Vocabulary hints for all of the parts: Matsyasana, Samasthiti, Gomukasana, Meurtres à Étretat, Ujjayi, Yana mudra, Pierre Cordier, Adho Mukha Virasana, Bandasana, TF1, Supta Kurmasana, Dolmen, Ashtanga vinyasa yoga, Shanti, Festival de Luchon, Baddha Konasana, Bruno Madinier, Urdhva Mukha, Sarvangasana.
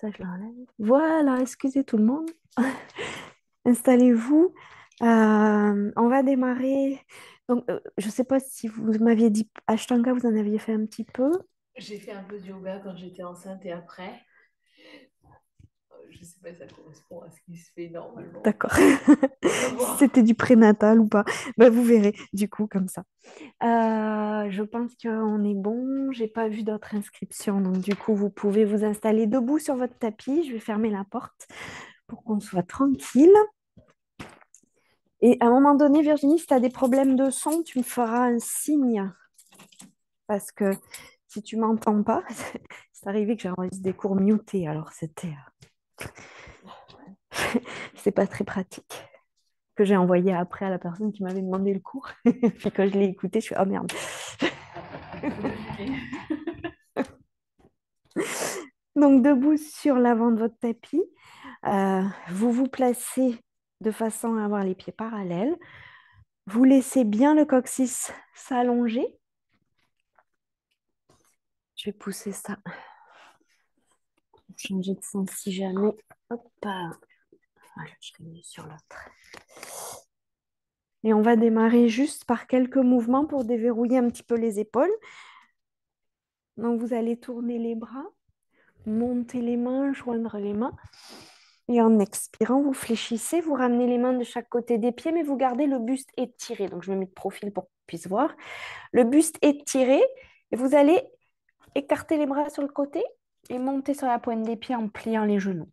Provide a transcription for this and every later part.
Ça, je l'enlève. Voilà, excusez tout le monde. Installez-vous. On va démarrer. Donc, je ne sais pas si vous m'aviez dit Ashtanga, vous en aviez fait un petit peu. J'ai fait un peu de yoga quand j'étais enceinte et après. Je ne sais pas si ça correspond à ce qui se fait normalement. D'accord. Si c'était du prénatal ou pas. Ben, vous verrez, du coup, comme ça. Je pense qu'on est bon. Je n'ai pas vu d'autres inscriptions. Donc, du coup, vous pouvez vous installer debout sur votre tapis. Je vais fermer la porte pour qu'on soit tranquille. Et à un moment donné, Virginie, si tu as des problèmes de son, tu me feras un signe. Parce que si tu ne m'entends pas, c'est arrivé que j'enregistre des cours mutés. Alors, c'était... c'est pas très pratique, que j'ai envoyé après à la personne qui m'avait demandé le cours. Puis quand je l'ai écouté, je suis ah merde. Donc debout sur l'avant de votre tapis, vous vous placez de façon à avoir les pieds parallèles, vous laissez bien le coccyx s'allonger. Je vais pousser ça, changer de sens si jamais. Hop, voilà, je vais mieux sur l'autre. Et on va démarrer juste par quelques mouvements pour déverrouiller un petit peu les épaules. Donc vous allez tourner les bras, monter les mains, joindre les mains. Et en expirant, vous fléchissez, vous ramenez les mains de chaque côté des pieds, mais vous gardez le buste étiré. Donc je me mets de profil pour qu'on puisse voir. Le buste étiré, et vous allez écarter les bras sur le côté et monter sur la pointe des pieds en pliant les genoux.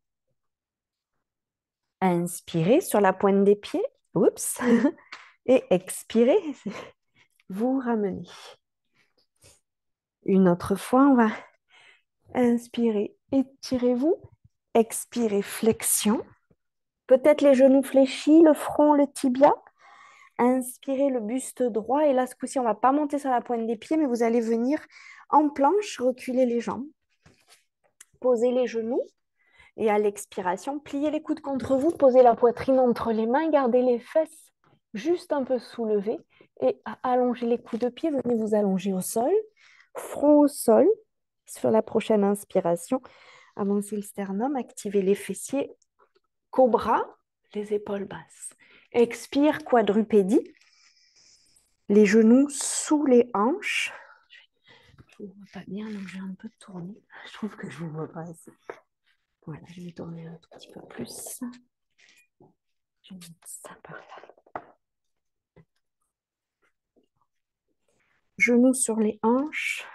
Inspirez sur la pointe des pieds. Oups. Et expirez. Vous ramenez. Une autre fois, on va inspirer. Étirez-vous. Expirez, flexion. Peut-être les genoux fléchis, le front, le tibia. Inspirez le buste droit. Et là, ce coup-ci, on ne va pas monter sur la pointe des pieds, mais vous allez venir en planche, reculer les jambes. Posez les genoux et à l'expiration, pliez les coudes contre vous, posez la poitrine entre les mains, gardez les fesses juste un peu soulevées et allongez les coups de pied, venez vous allonger au sol, front au sol. Sur la prochaine inspiration, avancez le sternum, activez les fessiers, cobra, les épaules basses. Expire, quadrupédie, les genoux sous les hanches. Je ne vous vois pas bien, donc j'ai un peu tourné. Je trouve que je ne vous vois pas assez. Voilà, je vais tourner un tout petit peu plus. Je vais mettre ça par là. Genoux sur les hanches.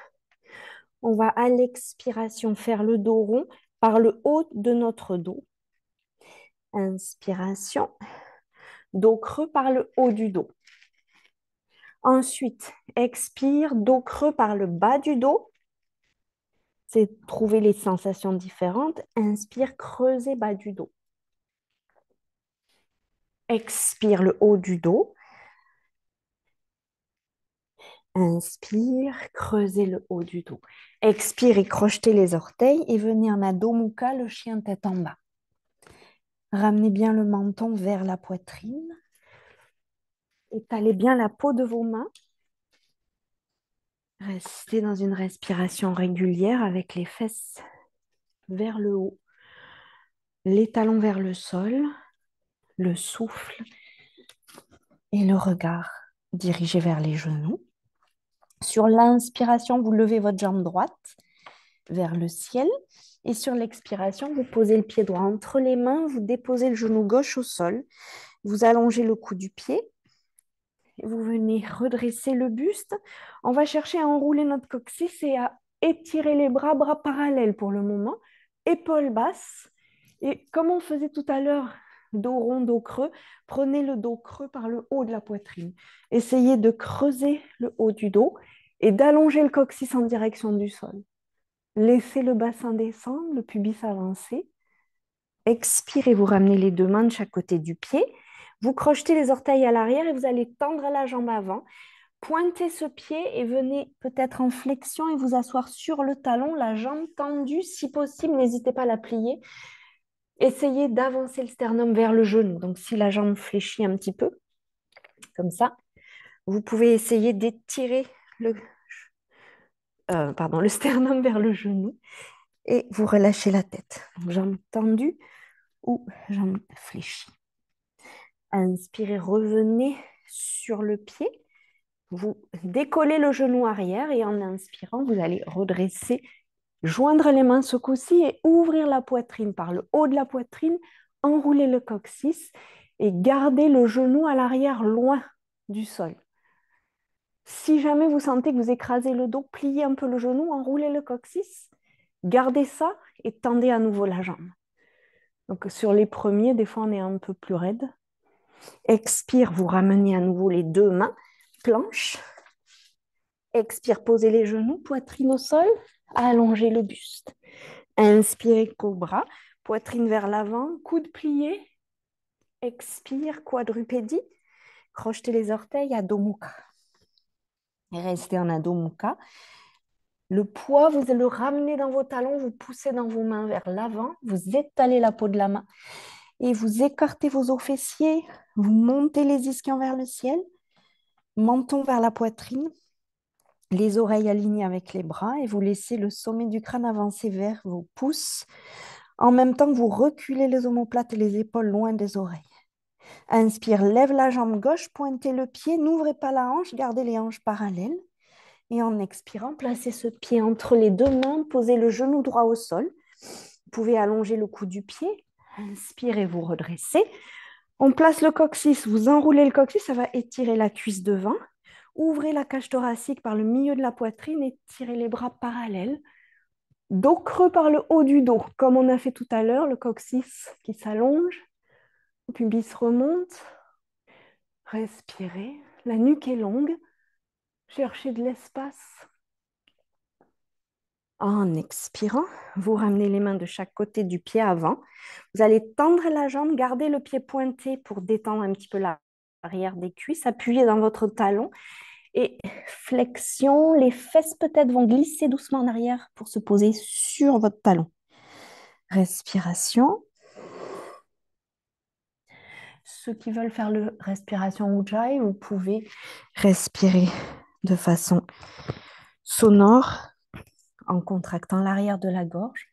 On va à l'expiration faire le dos rond par le haut de notre dos. Inspiration. Dos creux par le haut du dos. Ensuite, expire, dos creux par le bas du dos. C'est trouver les sensations différentes. Inspire, creuser bas du dos. Expire le haut du dos. Inspire, creuser le haut du dos. Expire et crochetez les orteils et venez en Adho Mukha, le chien tête en bas. Ramenez bien le menton vers la poitrine. Étalez bien la peau de vos mains. Restez dans une respiration régulière avec les fesses vers le haut, les talons vers le sol, le souffle et le regard dirigé vers les genoux. Sur l'inspiration, vous levez votre jambe droite vers le ciel et sur l'expiration, vous posez le pied droit entre les mains, vous déposez le genou gauche au sol, vous allongez le cou du pied. Vous venez redresser le buste. On va chercher à enrouler notre coccyx et à étirer les bras, bras parallèles pour le moment. Épaules basses. Et comme on faisait tout à l'heure, dos rond, dos creux, prenez le dos creux par le haut de la poitrine. Essayez de creuser le haut du dos et d'allonger le coccyx en direction du sol. Laissez le bassin descendre, le pubis avancer. Expirez, vous ramenez les deux mains de chaque côté du pied. Vous crochetez les orteils à l'arrière et vous allez tendre la jambe avant. Pointez ce pied et venez peut-être en flexion et vous asseoir sur le talon, la jambe tendue. Si possible, n'hésitez pas à la plier. Essayez d'avancer le sternum vers le genou. Donc, si la jambe fléchit un petit peu, comme ça, vous pouvez essayer d'étirer le sternum vers le genou. et vous relâchez la tête. Jambes tendues ou jambes fléchies. Inspirez, revenez sur le pied. Vous décollez le genou arrière et en inspirant, vous allez redresser, joindre les mains ce coup-ci et ouvrir la poitrine par le haut de la poitrine, enrouler le coccyx et garder le genou à l'arrière loin du sol. Si jamais vous sentez que vous écrasez le dos, pliez un peu le genou, enroulez le coccyx, gardez ça et tendez à nouveau la jambe. Donc sur les premiers, des fois on est un peu plus raide. Expire, vous ramenez à nouveau les deux mains, planche. Expire, posez les genoux, poitrine au sol, allongez le buste. Inspirez, cobra, poitrine vers l'avant, coude plié. Expire, quadrupédie, crochetez les orteils, Adho Mukha. Et restez en Adho Mukha. Le poids, vous le ramenez dans vos talons, vous poussez dans vos mains vers l'avant, vous étalez la peau de la main et vous écartez vos os fessiers, vous montez les ischions vers le ciel, menton vers la poitrine, les oreilles alignées avec les bras et vous laissez le sommet du crâne avancer vers vos pouces. En même temps, vous reculez les omoplates et les épaules loin des oreilles. Inspire, lève la jambe gauche, pointez le pied, n'ouvrez pas la hanche, gardez les hanches parallèles. Et en expirant, placez ce pied entre les deux mains, posez le genou droit au sol. Vous pouvez allonger le cou du pied. Inspirez, vous redressez. On place le coccyx, vous enroulez le coccyx, ça va étirer la cuisse devant. Ouvrez la cage thoracique par le milieu de la poitrine et tirez les bras parallèles. Dos creux par le haut du dos, comme on a fait tout à l'heure, le coccyx qui s'allonge. Le pubis remonte, respirez, la nuque est longue, cherchez de l'espace. En expirant, vous ramenez les mains de chaque côté du pied avant. Vous allez tendre la jambe, garder le pied pointé pour détendre un petit peu l'arrière des cuisses, appuyez dans votre talon et flexion, les fesses peut-être vont glisser doucement en arrière pour se poser sur votre talon. Respiration. Ceux qui veulent faire la respiration Ujjayi, vous pouvez respirer de façon sonore en contractant l'arrière de la gorge.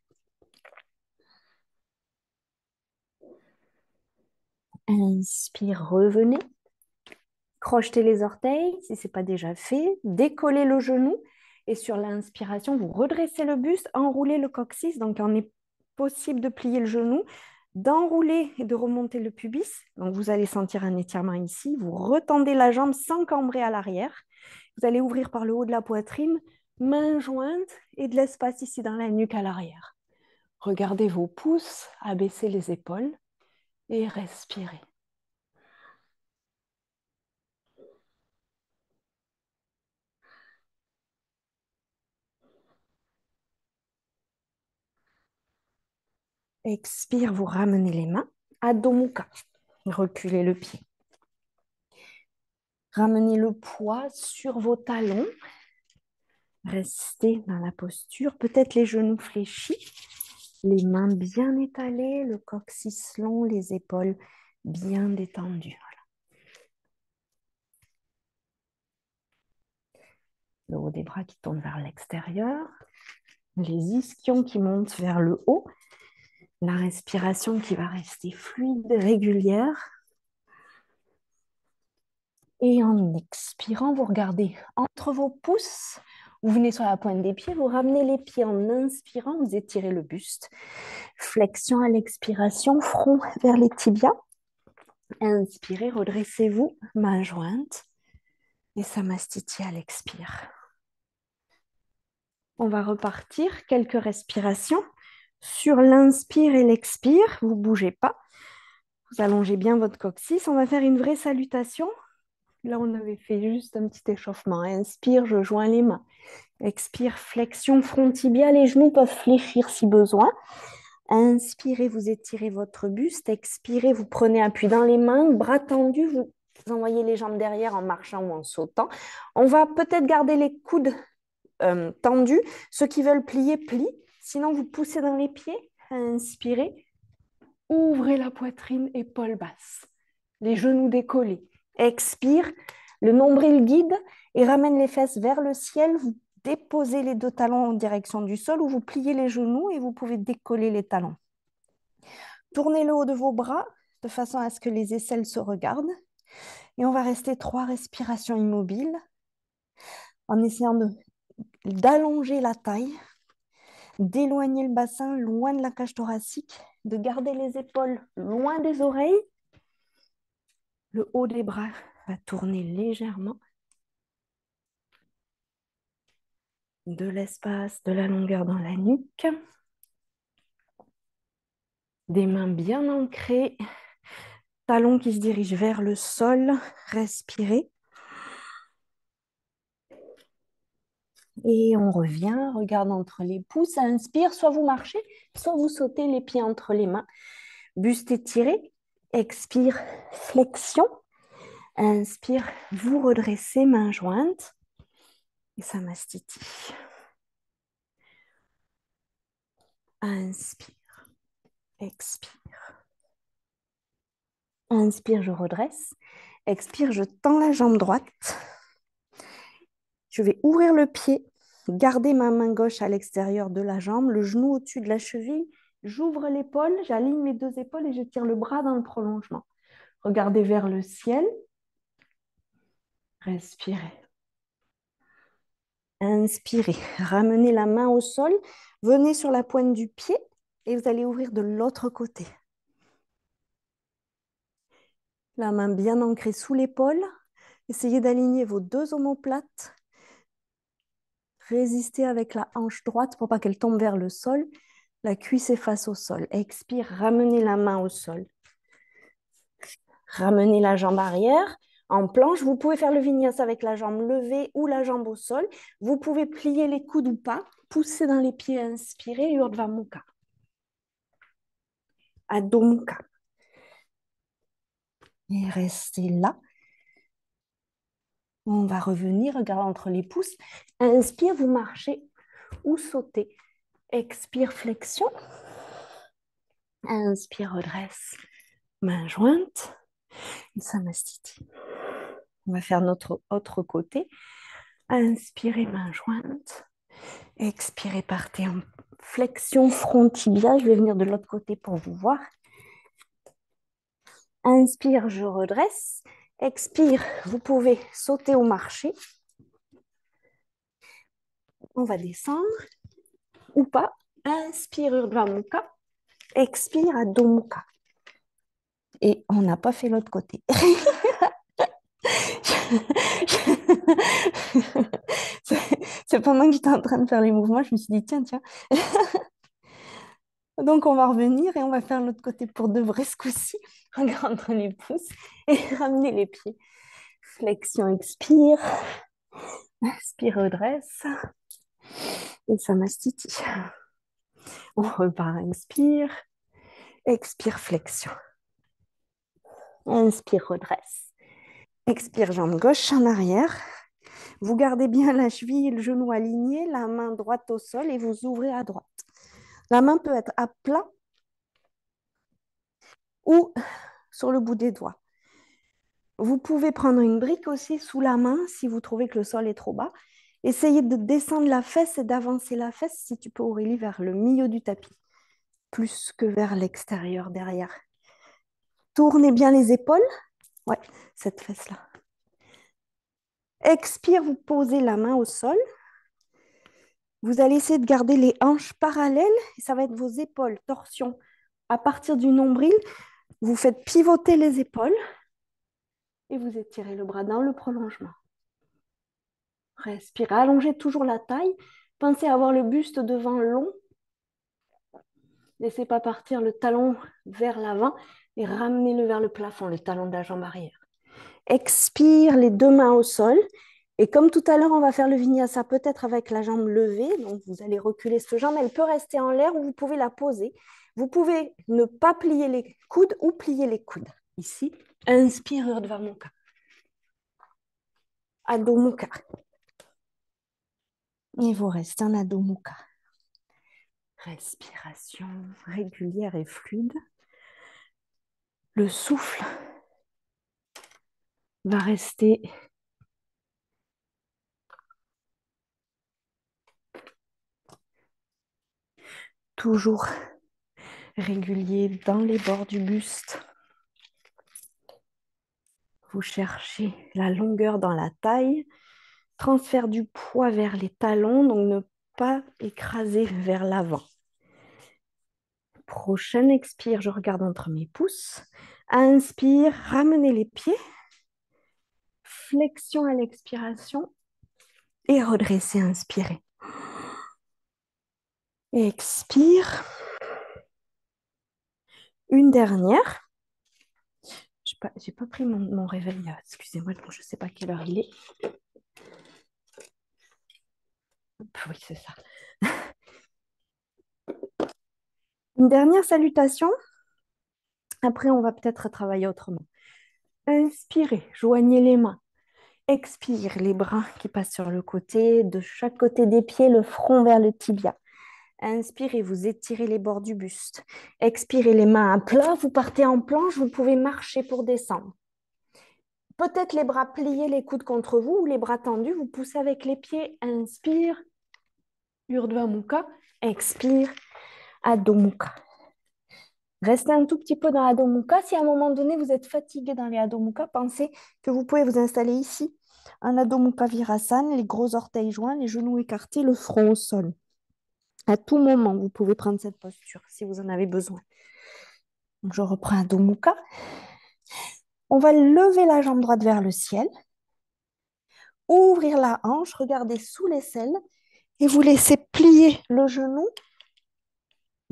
Inspire, revenez. Crochetez les orteils si ce n'est pas déjà fait. Décollez le genou et sur l'inspiration, vous redressez le buste, enroulez le coccyx. Donc, il est possible de plier le genou, d'enrouler et de remonter le pubis. Donc, vous allez sentir un étirement ici. Vous retendez la jambe sans cambrer à l'arrière. Vous allez ouvrir par le haut de la poitrine, mains jointes et de l'espace ici dans la nuque à l'arrière. Regardez vos pouces, abaissez les épaules et respirez. Expire, vous ramenez les mains. Adho Mukha. Reculez le pied. Ramenez le poids sur vos talons. Restez dans la posture. Peut-être les genoux fléchis. Les mains bien étalées. Le coccyx long. Les épaules bien détendues. Voilà. Le haut des bras qui tourne vers l'extérieur. Les ischions qui montent vers le haut. La respiration qui va rester fluide, régulière. Et en expirant, vous regardez entre vos pouces. Vous venez sur la pointe des pieds, vous ramenez les pieds en inspirant, vous étirez le buste. Flexion à l'expiration, front vers les tibias. Inspirez, redressez-vous, main jointe. Et Samasthiti à l'expire. On va repartir, quelques respirations. Sur l'inspire et l'expire, vous ne bougez pas. Vous allongez bien votre coccyx. On va faire une vraie salutation. Là, on avait fait juste un petit échauffement. Inspire, je joins les mains. Expire, flexion, front tibia. Les genoux peuvent fléchir si besoin. Inspirez, vous étirez votre buste. Expirez, vous prenez appui dans les mains. Bras tendus, vous envoyez les jambes derrière en marchant ou en sautant. On va peut-être garder les coudes tendus. Ceux qui veulent plier, plient. Sinon, vous poussez dans les pieds, inspirez, ouvrez la poitrine, épaules basses, les genoux décollés. Expire, le nombril guide et ramène les fesses vers le ciel. Vous déposez les deux talons en direction du sol ou vous pliez les genoux et vous pouvez décoller les talons. Tournez le haut de vos bras de façon à ce que les aisselles se regardent. Et on va rester 3 respirations immobiles en essayant d'allonger la taille, d'éloigner le bassin loin de la cage thoracique, de garder les épaules loin des oreilles. Le haut des bras va tourner légèrement. De l'espace, de la longueur dans la nuque. Des mains bien ancrées. Talons qui se dirigent vers le sol. Respirez. Et on revient, regarde entre les pouces, ça inspire, soit vous marchez, soit vous sautez les pieds entre les mains. Buste étiré, expire, flexion, inspire, vous redressez, mains jointes, et Samasthiti. Inspire, expire. Inspire, je redresse, expire, je tends la jambe droite. Je vais ouvrir le pied, garder ma main gauche à l'extérieur de la jambe, le genou au-dessus de la cheville, j'ouvre l'épaule, j'aligne mes 2 épaules et je tire le bras dans le prolongement. Regardez vers le ciel. Respirez. Inspirez. Ramenez la main au sol, venez sur la pointe du pied et vous allez ouvrir de l'autre côté. La main bien ancrée sous l'épaule. Essayez d'aligner vos 2 omoplates. Résistez avec la hanche droite pour pas qu'elle tombe vers le sol. La cuisse est face au sol. Expire, ramenez la main au sol. Ramenez la jambe arrière. En planche, vous pouvez faire le vinyasa avec la jambe levée ou la jambe au sol. Vous pouvez plier les coudes ou pas. Poussez dans les pieds, inspirez. Urdhva Mukha. Adho Mukha. Et restez là. On va revenir, regarde entre les pouces. Inspire, vous marchez ou sautez. Expire, flexion. Inspire, redresse. Main jointe. Samasthiti. On va faire notre autre côté. Inspirez, main jointe. Expirez, partez en flexion front tibia. Je vais venir de l'autre côté pour vous voir. Inspire, je redresse. Expire, vous pouvez sauter au marché. On va descendre ou pas. Inspire, Urdhva Mukha. Expire, Adho Mukha. Et on n'a pas fait l'autre côté. C'est pendant que j'étais en train de faire les mouvements, je me suis dit tiens. Donc, on va revenir et on va faire l'autre côté pour de vrai ce coup-ci. Regarde entre les pouces et ramenez les pieds. Flexion, expire. Inspire, redresse. Et Samasthiti. On repart, inspire. Expire, flexion. Inspire, redresse. Expire, jambe gauche en arrière. Vous gardez bien la cheville et le genou alignés, la main droite au sol et vous ouvrez à droite. La main peut être à plat ou sur le bout des doigts. Vous pouvez prendre une brique aussi sous la main si vous trouvez que le sol est trop bas. Essayez de descendre la fesse et d'avancer la fesse, si tu peux Aurélie, vers le milieu du tapis, plus que vers l'extérieur derrière. Tournez bien les épaules. Ouais, cette fesse-là. Expire, vous posez la main au sol. Vous allez essayer de garder les hanches parallèles, et ça va être vos épaules, torsion. À partir du nombril, vous faites pivoter les épaules et vous étirez le bras dans le prolongement. Respirez, allongez toujours la taille, pensez à avoir le buste devant long. Laissez pas partir le talon vers l'avant et ramenez-le vers le plafond, le talon de la jambe arrière. Expire, les 2 mains au sol. Et comme tout à l'heure, on va faire le vinyasa peut-être avec la jambe levée. Donc, vous allez reculer cette jambe. Elle peut rester en l'air ou vous pouvez la poser. Vous pouvez ne pas plier les coudes ou plier les coudes. Ici, inspire, Urdhva Mukha. Adho Mukha. Et vous restez en Adho Mukha. Respiration régulière et fluide. Le souffle va rester toujours régulier dans les bords du buste. Vous cherchez la longueur dans la taille, transfert du poids vers les talons, donc ne pas écraser vers l'avant. Prochaine expire, je regarde entre mes pouces. Inspire, ramenez les pieds. Flexion à l'expiration et redresser, inspirez. Expire. Une dernière. J'ai pas pris mon réveil, excusez-moi, je sais pas quelle heure il est. Oui, c'est ça. Une dernière salutation. Après, on va peut-être travailler autrement. Inspirez, joignez les mains. Expire, les bras qui passent sur le côté, de chaque côté des pieds, le front vers le tibia. Inspirez, vous étirez les bords du buste. Expirez, les mains à plat, vous partez en planche, vous pouvez marcher pour descendre. Peut-être les bras pliés, les coudes contre vous, ou les bras tendus, vous poussez avec les pieds. Inspire, Urdhva Mukha, expire, Adho Mukha. Restez un tout petit peu dans Adho Mukha. Si à un moment donné, vous êtes fatigué dans les Adho Mukha, pensez que vous pouvez vous installer ici, en Adho Mukha Virasana, les gros orteils joints, les genoux écartés, le front au sol. À tout moment, vous pouvez prendre cette posture si vous en avez besoin. Donc, je reprends Adho Mukha. On va lever la jambe droite vers le ciel. Ouvrir la hanche, regardez sous l'aisselle et vous laissez plier le genou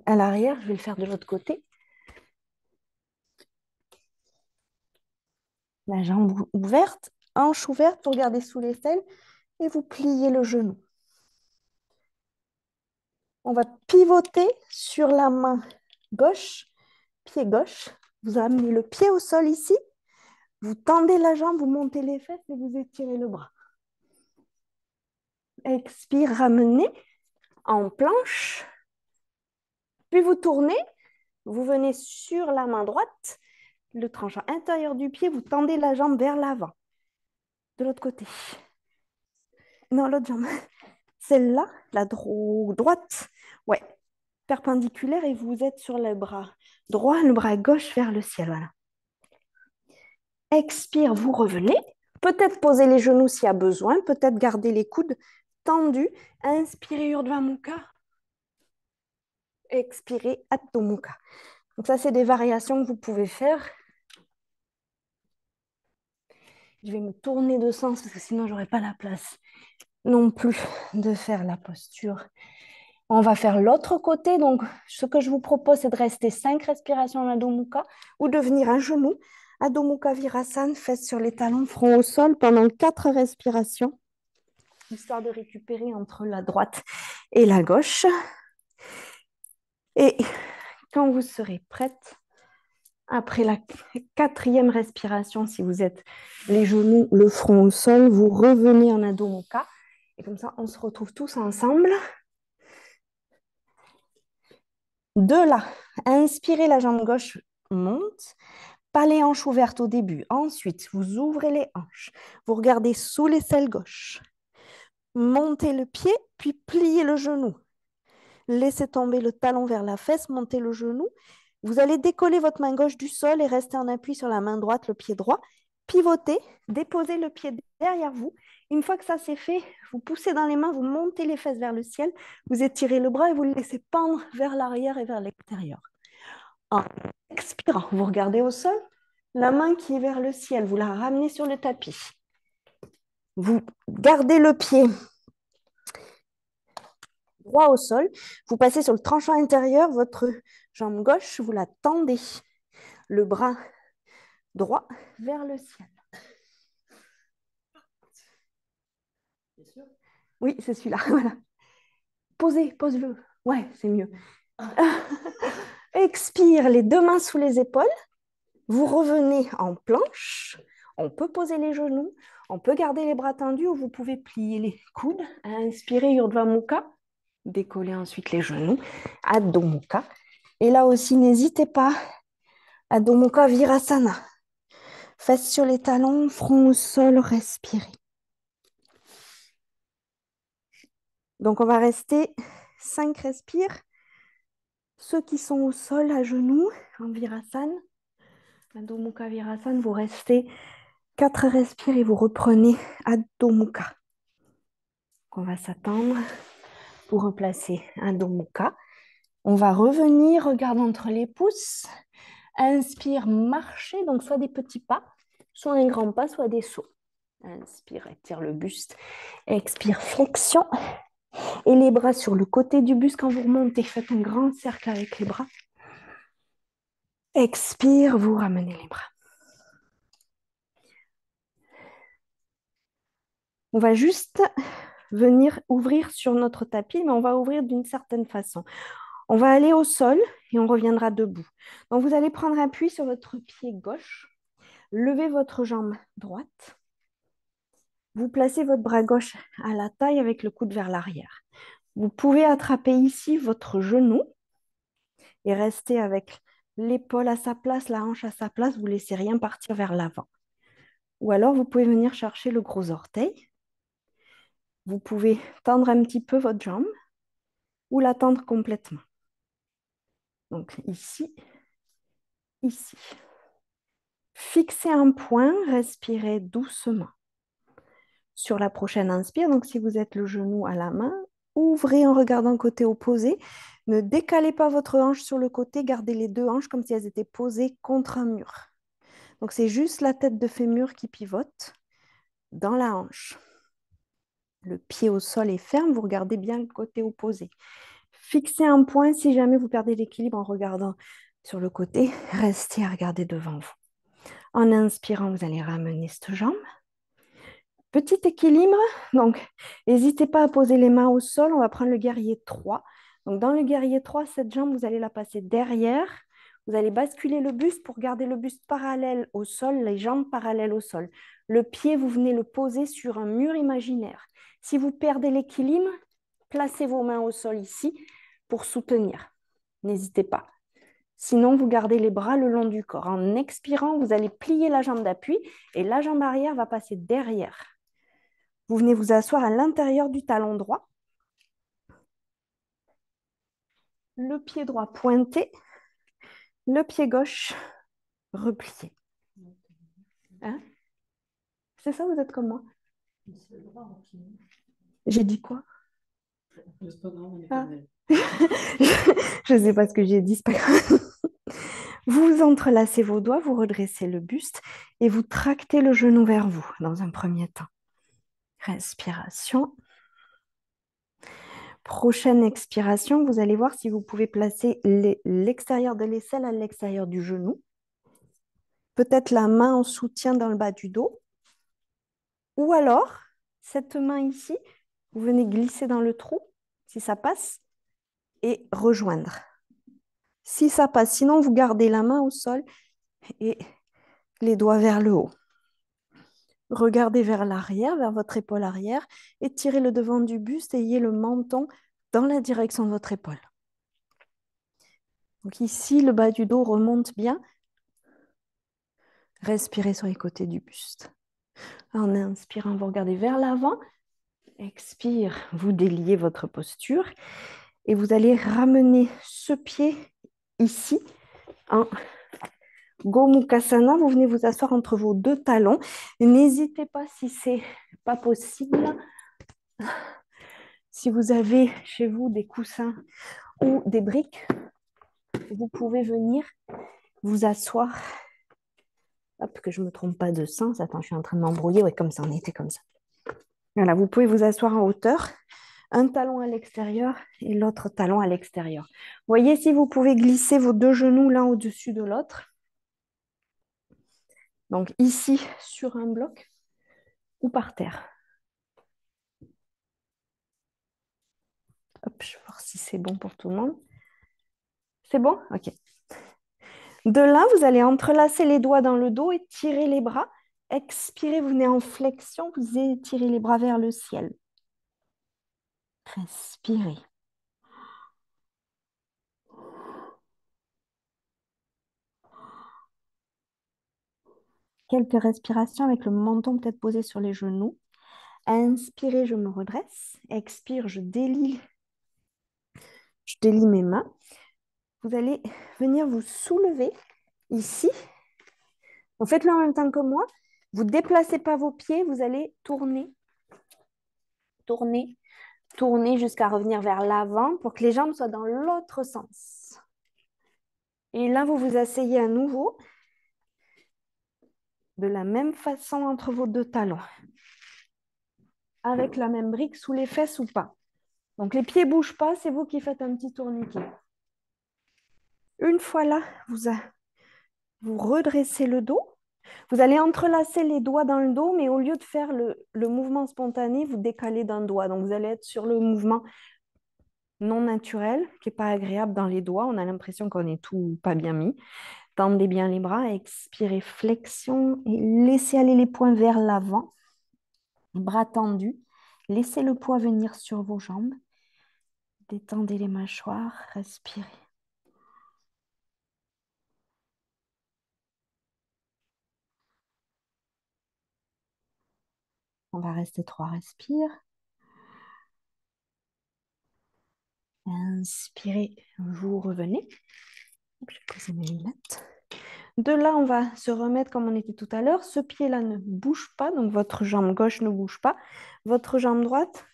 à l'arrière. Je vais le faire de l'autre côté. La jambe ouverte, hanche ouverte, vous regardez sous l'aisselle et vous pliez le genou. On va pivoter sur la main gauche, pied gauche. Vous amenez le pied au sol ici. Vous tendez la jambe, vous montez les fesses et vous étirez le bras. Expire, ramenez en planche. Puis vous tournez. Vous venez sur la main droite. Le tranchant intérieur du pied, vous tendez la jambe vers l'avant. De l'autre côté. Non, l'autre jambe. Celle-là, la droite. Ouais, perpendiculaire et vous êtes sur le bras droit, le bras gauche vers le ciel. Voilà. Expire, vous revenez. Peut-être poser les genoux s'il y a besoin. Peut-être garder les coudes tendus. Inspirez, Urdhva Mukha. Expirez, Adho Mukha. Donc ça, c'est des variations que vous pouvez faire. Je vais me tourner de sens parce que sinon, je n'aurai pas la place non plus de faire la posture. On va faire l'autre côté. Donc, ce que je vous propose, c'est de rester 5 respirations en Adho Mukha ou de venir à genoux. Adho Mukha Virasana, fesses sur les talons, front au sol pendant 4 respirations, histoire de récupérer entre la droite et la gauche. Et quand vous serez prête, après la 4e respiration, si vous êtes les genoux, le front au sol, vous revenez en Adho Mukha. Et comme ça, on se retrouve tous ensemble. De là, inspirez, la jambe gauche monte. Pas les hanches ouvertes au début. Ensuite, vous ouvrez les hanches. Vous regardez sous l'aisselle gauche. Montez le pied, puis pliez le genou. Laissez tomber le talon vers la fesse, montez le genou. Vous allez décoller votre main gauche du sol et rester en appui sur la main droite, le pied droit. Pivotez, déposez le pied derrière vous. Une fois que ça c'est fait, vous poussez dans les mains, vous montez les fesses vers le ciel, vous étirez le bras et vous le laissez pendre vers l'arrière et vers l'extérieur. En expirant, vous regardez au sol, la main qui est vers le ciel, vous la ramenez sur le tapis. Vous gardez le pied droit au sol, vous passez sur le tranchant intérieur, votre jambe gauche, vous la tendez, le bras droit vers le ciel. Oui, c'est celui-là, voilà. Posez, pose-le. Ouais, c'est mieux. Expire, les deux mains sous les épaules. Vous revenez en planche. On peut poser les genoux. On peut garder les bras tendus ou vous pouvez plier les coudes. Inspirez, Urdhva Mukha. Décollez ensuite les genoux. Adho Mukha. Et là aussi, n'hésitez pas. Adho Mukha Virasana. Fesses sur les talons, front au sol, respirez. Donc, on va rester 5 respires. Ceux qui sont au sol à genoux, en Virasana, Adho Mukha Virasana, vous restez 4 respires et vous reprenez Adho Mukha. On va s'attendre pour replacer Adho Mukha. On va revenir, regarde entre les pouces. Inspire, marcher, donc soit des petits pas, soit un grand pas, soit des sauts. Inspire, étire le buste. Expire, flexion. Et les bras sur le côté du buste quand vous remontez. Faites un grand cercle avec les bras. Expire, vous ramenez les bras. On va juste venir ouvrir sur notre tapis, mais on va ouvrir d'une certaine façon. On va aller au sol et on reviendra debout. Donc vous allez prendre appui sur votre pied gauche, levez votre jambe droite, vous placez votre bras gauche à la taille avec le coude vers l'arrière. Vous pouvez attraper ici votre genou et rester avec l'épaule à sa place, la hanche à sa place, vous ne laissez rien partir vers l'avant. Ou alors vous pouvez venir chercher le gros orteil. Vous pouvez tendre un petit peu votre jambe ou la tendre complètement. Donc ici, ici. Fixez un point, respirez doucement. Sur la prochaine inspire, donc si vous êtes le genou à la main, ouvrez en regardant côté opposé. Ne décalez pas votre hanche sur le côté, gardez les deux hanches comme si elles étaient posées contre un mur. Donc c'est juste la tête de fémur qui pivote dans la hanche. Le pied au sol est ferme, vous regardez bien le côté opposé. Fixez un point, si jamais vous perdez l'équilibre en regardant sur le côté, restez à regarder devant vous. En inspirant, vous allez ramener cette jambe. Petit équilibre, donc n'hésitez pas à poser les mains au sol, on va prendre le guerrier 3. Donc dans le guerrier 3, cette jambe, vous allez la passer derrière. Vous allez basculer le buste pour garder le buste parallèle au sol, les jambes parallèles au sol. Le pied, vous venez le poser sur un mur imaginaire. Si vous perdez l'équilibre, placez vos mains au sol ici pour soutenir. N'hésitez pas. Sinon, vous gardez les bras le long du corps. En expirant, vous allez plier la jambe d'appui et la jambe arrière va passer derrière. Vous venez vous asseoir à l'intérieur du talon droit. Le pied droit pointé. Le pied gauche replié. Hein? C'est ça, vous êtes comme moi? J'ai dit quoi? Ah. Je ne sais pas ce que j'ai dit, c'est pas grave. Vous entrelacez vos doigts, vous redressez le buste et vous tractez le genou vers vous dans un premier temps. Respiration. Prochaine expiration, vous allez voir si vous pouvez placer l'extérieur de l'aisselle à l'extérieur du genou. Peut-être la main en soutien dans le bas du dos. Ou alors, cette main ici, vous venez glisser dans le trou, si ça passe, et rejoindre. Si ça passe, sinon vous gardez la main au sol et les doigts vers le haut. Regardez vers l'arrière, vers votre épaule arrière, étirez le devant du buste, ayez le menton dans la direction de votre épaule. Donc ici, le bas du dos remonte bien. Respirez sur les côtés du buste. En inspirant, vous regardez vers l'avant. Expire, vous déliez votre posture. Et vous allez ramener ce pied ici en Gomukasana, vous venez vous asseoir entre vos deux talons. N'hésitez pas si c'est pas possible. Si vous avez chez vous des coussins ou des briques, vous pouvez venir vous asseoir. Hop, que je ne me trompe pas de sens. Attends, je suis en train de m'embrouiller. Oui, comme ça, on était comme ça. Voilà, vous pouvez vous asseoir en hauteur. Un talon à l'extérieur et l'autre talon à l'extérieur. Voyez si vous pouvez glisser vos deux genoux l'un au-dessus de l'autre. Donc ici, sur un bloc ou par terre. Hop, je vais voir si c'est bon pour tout le monde. C'est bon? Ok. De là, vous allez entrelacer les doigts dans le dos et tirer les bras. Expirez, vous venez en flexion, vous étirez les bras vers le ciel. Respirez. Quelques respirations avec le menton peut-être posé sur les genoux. Inspirez, je me redresse. Expire, je délie mes mains. vous allez venir vous soulever ici. Vous faites-le en même temps que moi. Vous ne déplacez pas vos pieds. Vous allez tourner, tourner, tourner jusqu'à revenir vers l'avant pour que les jambes soient dans l'autre sens. Et là, vous vous asseyez à nouveau de la même façon entre vos deux talons, avec la même brique sous les fesses ou pas. Donc, les pieds ne bougent pas. C'est vous qui faites un petit tourniquet. Une fois là, vous redressez le dos. Vous allez entrelacer les doigts dans le dos, mais au lieu de faire le mouvement spontané, vous décalez d'un doigt. Donc, vous allez être sur le mouvement non naturel, qui n'est pas agréable dans les doigts. On a l'impression qu'on est tout pas bien mis. Tendez bien les bras, expirez, flexion, et laissez aller les poings vers l'avant. Bras tendus. Laissez le poids venir sur vos jambes. Détendez les mâchoires, respirez. On va rester 3 respires. Inspirez, vous revenez. De là, on va se remettre comme on était tout à l'heure. Ce pied-là ne bouge pas, donc votre jambe gauche ne bouge pas. Votre jambe droite,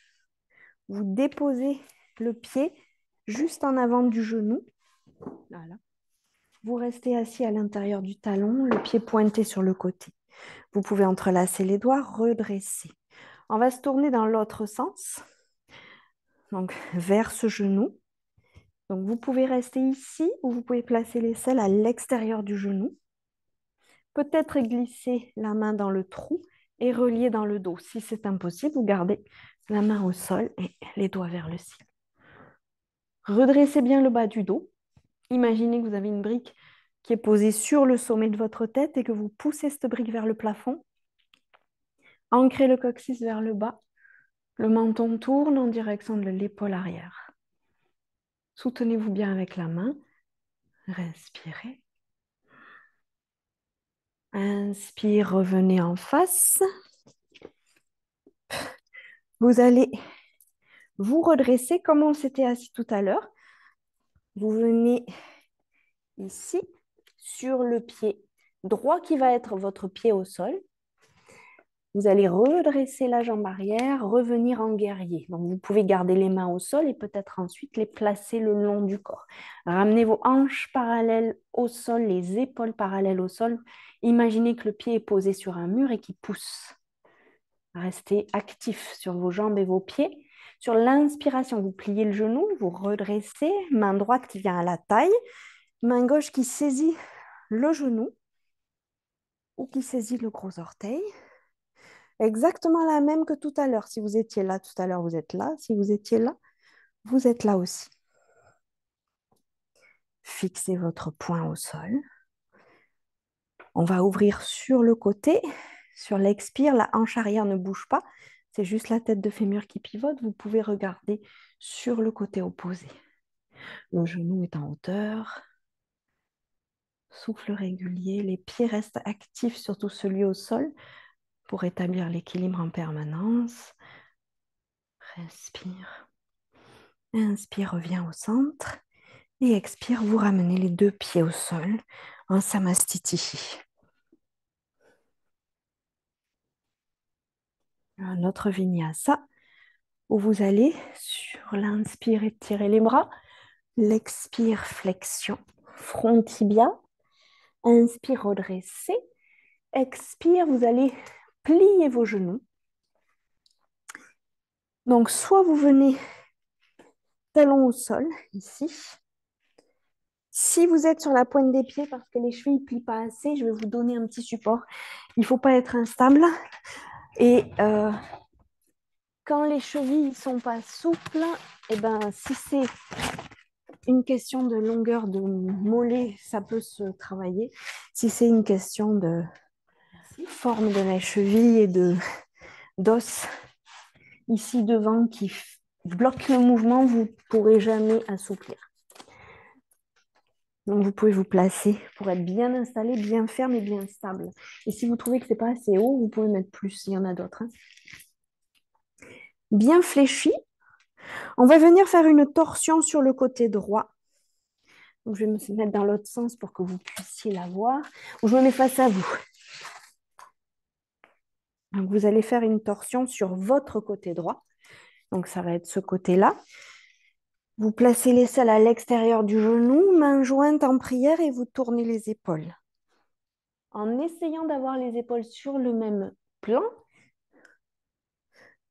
vous déposez le pied juste en avant du genou. Voilà. Vous restez assis à l'intérieur du talon, le pied pointé sur le côté. Vous pouvez entrelacer les doigts, redresser. On va se tourner dans l'autre sens, donc vers ce genou. Donc vous pouvez rester ici ou vous pouvez placer l'aisselle à l'extérieur du genou. Peut-être glisser la main dans le trou et relier dans le dos. Si c'est impossible, vous gardez la main au sol et les doigts vers le ciel. Redressez bien le bas du dos. Imaginez que vous avez une brique qui est posée sur le sommet de votre tête et que vous poussez cette brique vers le plafond. Ancrez le coccyx vers le bas. Le menton tourne en direction de l'épaule arrière. Soutenez-vous bien avec la main. Respirez. Inspire, revenez en face. Vous allez vous redresser comme on s'était assis tout à l'heure. Vous venez ici sur le pied droit qui va être votre pied au sol. Vous allez redresser la jambe arrière, revenir en guerrier. Donc, vous pouvez garder les mains au sol et peut-être ensuite les placer le long du corps. Ramenez vos hanches parallèles au sol, les épaules parallèles au sol. Imaginez que le pied est posé sur un mur et qu'il pousse. Restez actif sur vos jambes et vos pieds. Sur l'inspiration, vous pliez le genou, vous redressez. Main droite qui vient à la taille. Main gauche qui saisit le genou ou qui saisit le gros orteil. Exactement la même que tout à l'heure. Si vous étiez là tout à l'heure, vous êtes là. Si vous étiez là, vous êtes là aussi. Fixez votre poing au sol. On va ouvrir sur le côté. Sur l'expire, la hanche arrière ne bouge pas. C'est juste la tête de fémur qui pivote. Vous pouvez regarder sur le côté opposé. Le genou est en hauteur. Souffle régulier. Les pieds restent actifs, surtout celui au sol, pour établir l'équilibre en permanence. Respire. Inspire, reviens au centre. Et expire, vous ramenez les 2 pieds au sol en Samasthiti. Un autre vinyasa où vous allez sur l'inspire étirer les bras. L'expire, flexion, front tibia. Inspire, redresser. Expire, vous allez pliez vos genoux. Donc, soit vous venez talon au sol, ici. Si vous êtes sur la pointe des pieds, parce que les chevilles ne plient pas assez, je vais vous donner un petit support. Il ne faut pas être instable. Et quand les chevilles ne sont pas souples, eh ben, si c'est une question de longueur de mollet, ça peut se travailler. Si c'est une question de forme de la cheville et d'os ici devant qui bloque le mouvement, vous ne pourrez jamais assouplir. Donc vous pouvez vous placer pour être bien installé, bien ferme et bien stable. Et si vous trouvez que ce n'est pas assez haut, vous pouvez mettre plus, il y en a d'autres. Hein. Bien fléchi, on va venir faire une torsion sur le côté droit. Donc, je vais me mettre dans l'autre sens pour que vous puissiez la voir. Ou je me mets face à vous. Donc, vous allez faire une torsion sur votre côté droit. Donc, ça va être ce côté-là. Vous placez les selles à l'extérieur du genou, mains jointes en prière et vous tournez les épaules. En essayant d'avoir les épaules sur le même plan,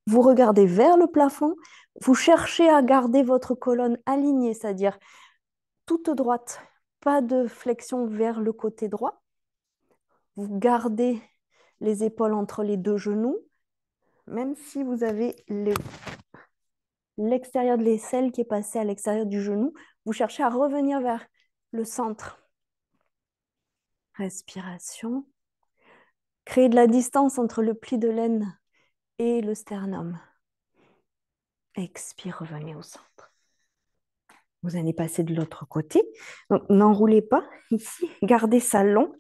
vous regardez vers le plafond, vous cherchez à garder votre colonne alignée, c'est-à-dire toute droite, pas de flexion vers le côté droit. Vous gardez les épaules entre les deux genoux, même si vous avez l'extérieur de l'aisselle qui est passé à l'extérieur du genou, vous cherchez à revenir vers le centre. Respiration. Créez de la distance entre le pli de laine et le sternum. Expire, revenez au centre. Vous allez passer de l'autre côté. Donc, n'enroulez pas ici. Gardez ça long.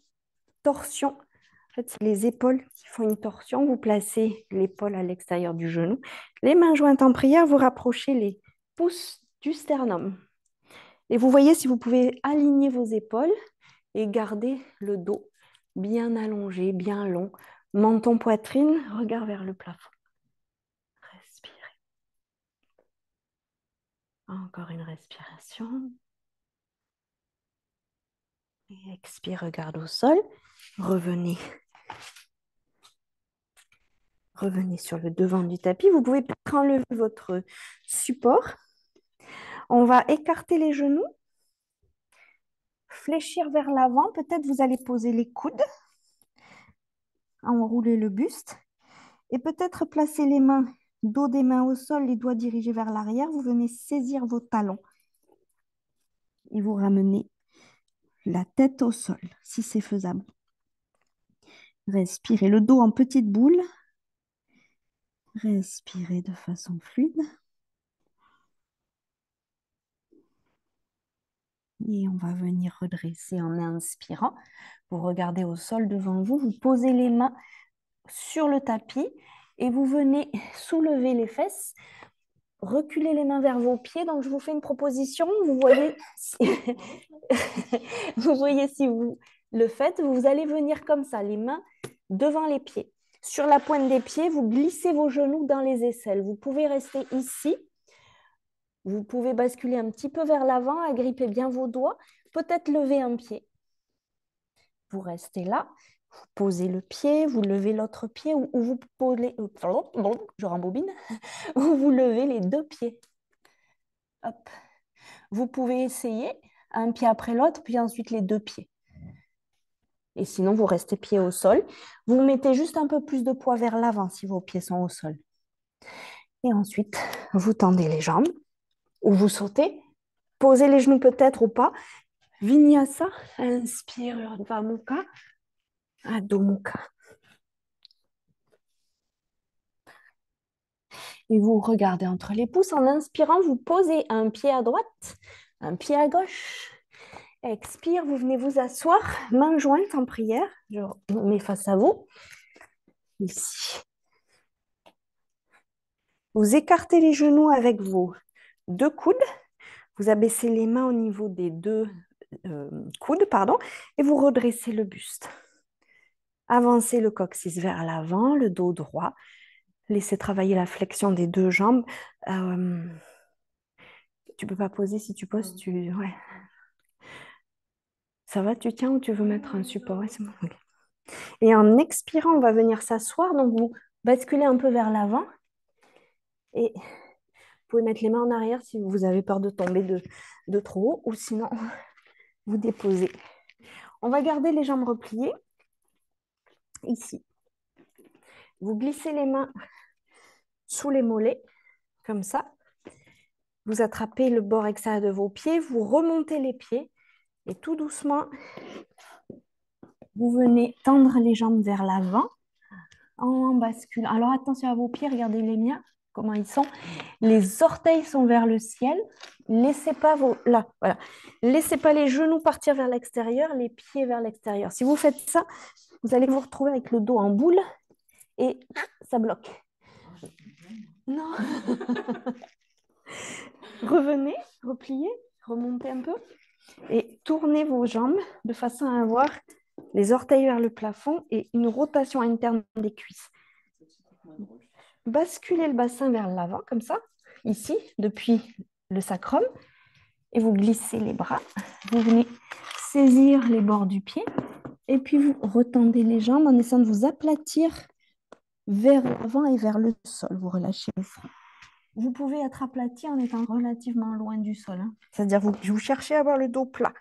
Torsion. En fait, c'est les épaules qui font une torsion. Vous placez l'épaule à l'extérieur du genou. Les mains jointes en prière, vous rapprochez les pouces du sternum. Et vous voyez si vous pouvez aligner vos épaules et garder le dos bien allongé, bien long. Menton, poitrine, regard vers le plafond. Respirez. Encore une respiration. Et expire, regarde au sol. Revenez. Revenez sur le devant du tapis. Vous pouvez enlever votre support. On va écarter les genoux. Fléchir vers l'avant. Peut-être vous allez poser les coudes. Enrouler le buste et peut-être placer les mains, dos des mains au sol, les doigts dirigés vers l'arrière. Vous venez saisir vos talons et vous ramenez la tête au sol, si c'est faisable. Respirez le dos en petite boule. Respirez de façon fluide. Et on va venir redresser en inspirant. Vous regardez au sol devant vous, vous posez les mains sur le tapis et vous venez soulever les fesses, reculer les mains vers vos pieds. Donc, je vous fais une proposition. Vous voyez si, vous voyez si vous le faites. Vous allez venir comme ça, les mains devant les pieds. Sur la pointe des pieds, vous glissez vos genoux dans les aisselles. Vous pouvez rester ici. Vous pouvez basculer un petit peu vers l'avant, agripper bien vos doigts, peut-être lever un pied. Vous restez là, vous posez le pied, vous levez l'autre pied, ou vous posez, je rembobine, ou vous levez les deux pieds. Hop. Vous pouvez essayer un pied après l'autre, puis ensuite les deux pieds. Et sinon, vous restez pieds au sol. Vous mettez juste un peu plus de poids vers l'avant si vos pieds sont au sol. Et ensuite, vous tendez les jambes. Ou vous sautez, posez les genoux peut-être ou pas. Vinyasa, inspire, Urdhva Mukha, Adho Mukha. Et vous regardez entre les pouces. En inspirant, vous posez un pied à droite, un pied à gauche. Expire, vous venez vous asseoir, mains jointes en prière. Je me mets face à vous. Ici. Vous écartez les genoux avec vos deux coudes, vous abaissez les mains au niveau des deux coudes, pardon, et vous redressez le buste. Avancez le coccyx vers l'avant, le dos droit. Laissez travailler la flexion des deux jambes. Tu peux pas poser, si tu poses, tu... Ouais. Ça va, tu tiens ou tu veux mettre un support? Ouais, c'est bon. Okay. Et en expirant, on va venir s'asseoir, donc vous basculez un peu vers l'avant et... Vous pouvez mettre les mains en arrière si vous avez peur de tomber de trop haut, ou sinon vous déposez. On va garder les jambes repliées ici. Vous glissez les mains sous les mollets comme ça. Vous attrapez le bord extérieur de vos pieds, vous remontez les pieds et tout doucement vous venez tendre les jambes vers l'avant en basculant. Alors attention à vos pieds, regardez les miens. Comment ils sont? Les orteils sont vers le ciel. Laissez pas vos... Là, voilà. Laissez pas les genoux partir vers l'extérieur, les pieds vers l'extérieur. Si vous faites ça, vous allez vous retrouver avec le dos en boule et ça bloque. Non. Revenez, repliez, remontez un peu. et tournez vos jambes de façon à avoir les orteils vers le plafond et une rotation interne des cuisses. Basculez le bassin vers l'avant, comme ça, ici, depuis le sacrum, et vous glissez les bras. Vous venez saisir les bords du pied et puis vous retendez les jambes en essayant de vous aplatir vers l'avant et vers le sol. Vous relâchez le front. Vous pouvez être aplati en étant relativement loin du sol, hein. C'est-à-dire vous cherchez à avoir le dos plat.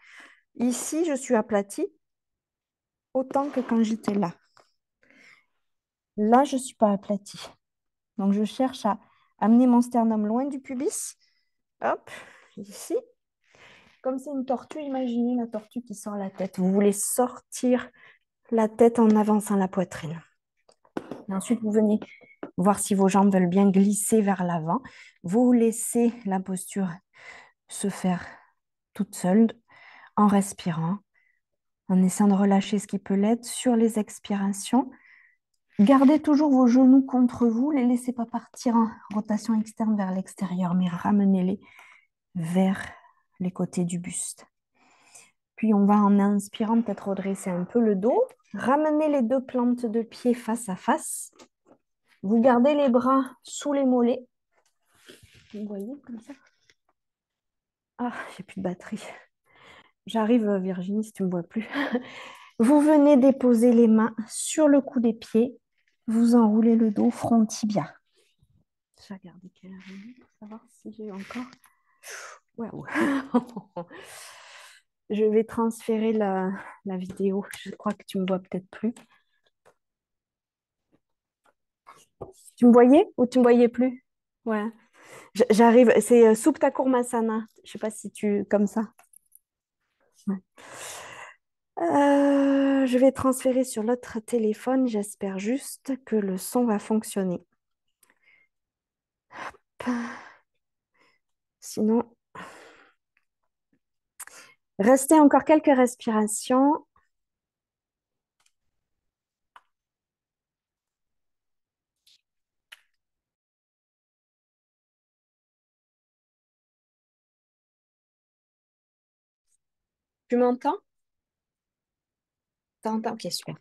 Ici, je suis aplatie autant que quand j'étais là. Là, je ne suis pas aplatie. Donc, je cherche à amener mon sternum loin du pubis. Hop, ici. Comme c'est une tortue, imaginez la tortue qui sort la tête. Vous voulez sortir la tête en avançant la poitrine. Et ensuite, vous venez voir si vos jambes veulent bien glisser vers l'avant. Vous laissez la posture se faire toute seule en respirant, en essayant de relâcher ce qui peut l'être sur les expirations. Gardez toujours vos genoux contre vous, ne les laissez pas partir en rotation externe vers l'extérieur, mais ramenez-les vers les côtés du buste. Puis on va en inspirant peut-être redresser un peu le dos, ramenez les deux plantes de pied face à face. Vous gardez les bras sous les mollets. Vous voyez comme ça. Ah, j'ai plus de batterie. J'arrive, Virginie, si tu ne me vois plus. Vous venez déposer les mains sur le cou des pieds. Vous enroulez le dos, front, tibia. Je vais regarder quelle heure il est pour savoir si j'ai encore... Waouh. Je vais transférer la vidéo. Je crois que tu ne me vois peut-être plus. Tu me voyais ou tu ne me voyais plus? Ouais. J'arrive, c'est Supta Kurmasana. Je ne sais pas si tu... Comme ça. Ouais. Je vais transférer sur l'autre téléphone. J'espère juste que le son va fonctionner. Hop. Sinon, restez encore quelques respirations. Tu m'entends? T'entends? Ok, super.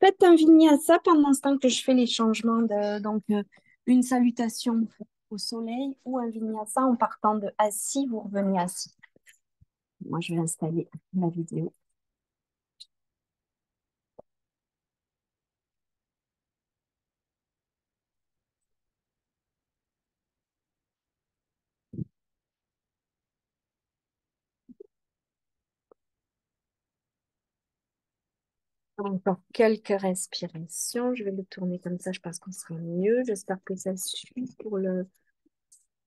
Faites un vinyasa pendant ce temps que je fais les changements de, donc une salutation au soleil ou un vinyasa en partant de assis, vous revenez assis. Moi, je vais installer la vidéo. Encore quelques respirations. Je vais le tourner comme ça, je pense qu'on sera mieux. J'espère que ça suffit pour le...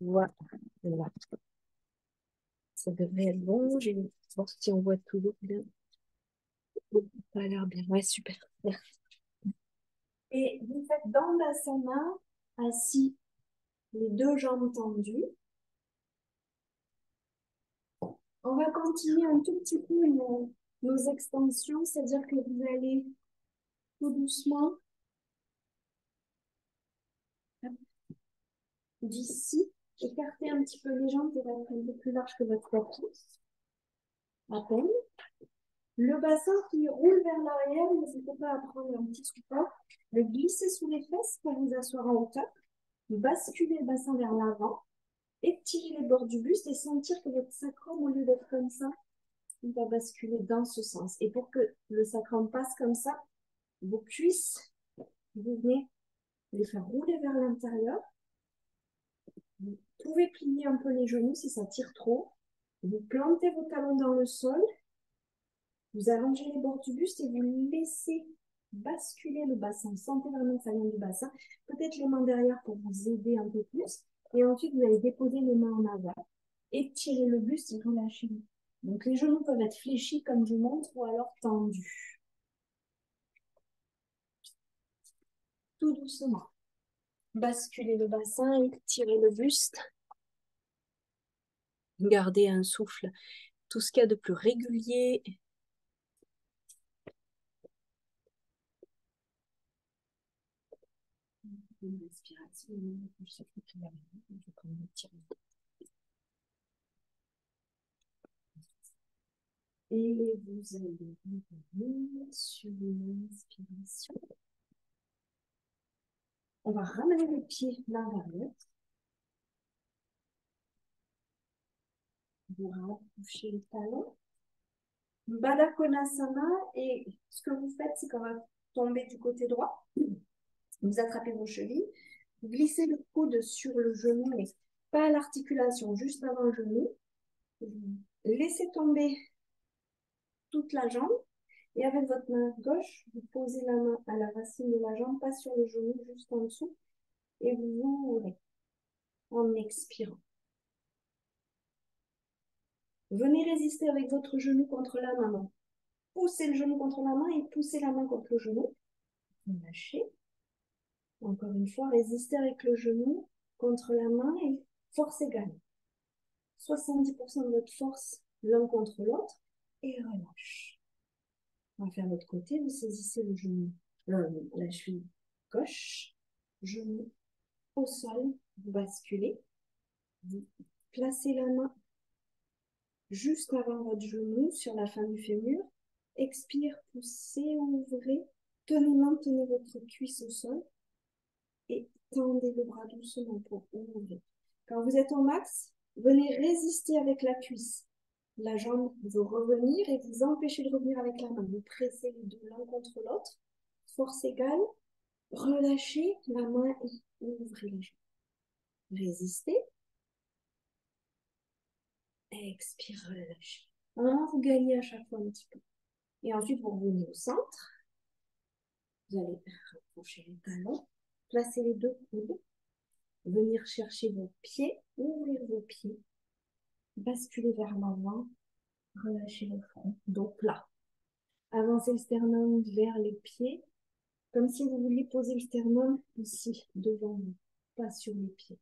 Voilà. Ça devrait être bon. Je pense si on voit toujours bien. Ça a l'air bien. Ouais, super. Merci. Et vous faites Bandasana, assis, les deux jambes tendues. On va continuer un tout petit peu, mais... nos extensions, c'est-à-dire que vous allez tout doucement d'ici, écarter un petit peu les jambes pour être un peu plus large que votre pouce, à peine. Le bassin qui roule vers l'arrière, n'hésitez pas à prendre un petit support, le glisser sous les fesses pour vous asseoir en hauteur, basculer le bassin vers l'avant, étirer les bords du buste et sentir que votre sacrum, au lieu d'être comme ça, il va basculer dans ce sens. Et pour que le sacrum passe comme ça, vos cuisses, vous venez les faire rouler vers l'intérieur. Vous pouvez plier un peu les genoux si ça tire trop. Vous plantez vos talons dans le sol. Vous allongez les bords du buste et vous laissez basculer le bassin. Sentez vraiment que ça vient du bassin. Peut-être les mains derrière pour vous aider un peu plus. Et ensuite, vous allez déposer les mains en avant. Étirez le buste et relâchez-le. Donc, les genoux peuvent être fléchis comme je montre ou alors tendus. Tout doucement. Basculez le bassin, étirez le buste. Gardez un souffle, tout ce qu'il y a de plus régulier. Une inspiration, je sais plus qui l'a mis, je vais prendre le tir. Et vous allez revenir sur une inspiration. On va ramener les pieds l'un vers l'autre. Vous rapprochez les talons. Baddha Konasana. Et ce que vous faites, c'est qu'on va tomber du côté droit. Vous attrapez vos chevilles. Vous glissez le coude sur le genou, mais pas l'articulation, juste avant le genou. Laissez tomber toute la jambe. Et avec votre main gauche, vous posez la main à la racine de la jambe, pas sur le genou, juste en dessous. Et vous ouvrez en expirant. Venez résister avec votre genou contre la main. Poussez le genou contre la main et poussez la main contre le genou. Lâchez. Encore une fois, résistez avec le genou contre la main et force égale. 70% de votre force l'un contre l'autre et relâche. On va faire l'autre côté. Vous saisissez le genou, la cheville gauche, genou au sol, vous basculez, vous placez la main juste avant votre genou sur la fin du fémur. Expire, poussez, ouvrez, tenez votre cuisse au sol. Et tendez le bras doucement pour ouvrir. Quand vous êtes au max, venez résister avec la cuisse. La jambe veut revenir et vous empêchez de revenir avec la main. Vous pressez les deux l'un contre l'autre. Force égale. Relâchez la main et ouvrez la jambe. Résistez. Expire, relâchez. Vous gagnez à chaque fois un petit peu. Et ensuite, vous revenez au centre. Vous allez rapprocher les talons. Placez les deux coudes, venir chercher vos pieds, ouvrir vos pieds, basculer vers l'avant, relâchez le front, dos plat. Avancez le sternum vers les pieds, comme si vous vouliez poser le sternum ici, devant vous, pas sur les pieds.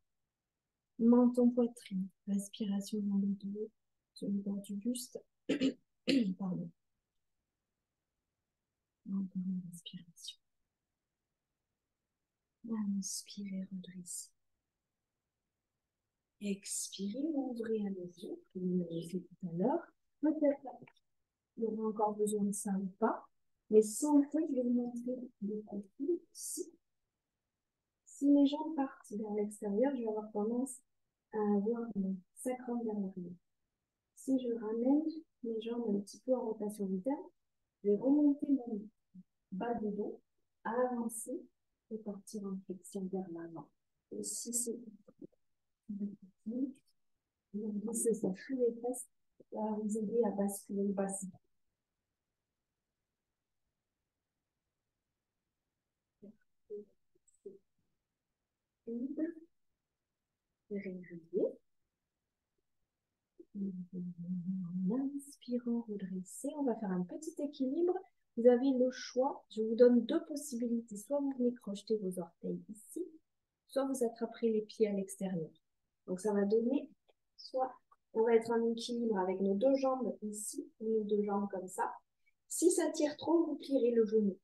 Menton, poitrine, respiration dans le dos, sur le bord du buste. Pardon. Encore une respiration. Inspirez, redressez. Expirez, ouvrez à les yeux, comme vous l'avez fait tout à l'heure. Peut-être vous aurez encore besoin de ça ou pas, mais sans que je vais vous montrer le contenu ici. Si mes jambes partent vers l'extérieur, je vais avoir tendance à avoir mon sacrum vers l'arrière. Si je ramène mes jambes un petit peu en rotation vitale, je vais remonter mon bas du dos, avancer. Et partir en flexion vers l'avant. Et si c'est ça, sous les fesses, ça va vous aider à basculer le bassin. Régulier. En inspirant, redresser. On va faire un petit équilibre. Vous avez le choix, je vous donne deux possibilités. Soit vous venez crocheter vos orteils ici, soit vous attraperez les pieds à l'extérieur. Donc ça va donner, soit on va être en équilibre avec nos deux jambes ici, ou nos deux jambes comme ça. Si ça tire trop, vous plierez le genou.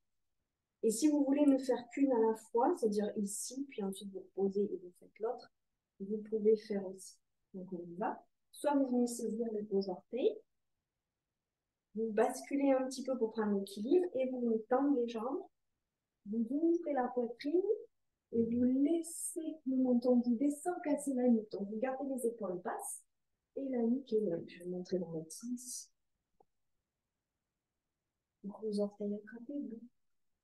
Et si vous voulez ne faire qu'une à la fois, c'est-à-dire ici, puis ensuite vous reposez et vous faites l'autre, vous pouvez faire aussi. Donc on y va. Soit vous venez saisir vos orteils. Vous basculez un petit peu pour prendre l'équilibre et vous me tendez les jambes. Vous ouvrez la poitrine et vous laissez le menton guider sans casser la nuque. Donc vous gardez les épaules basses et la nuque est là. Je vais montrer dans l'autre sens. Gros orteils attrapés,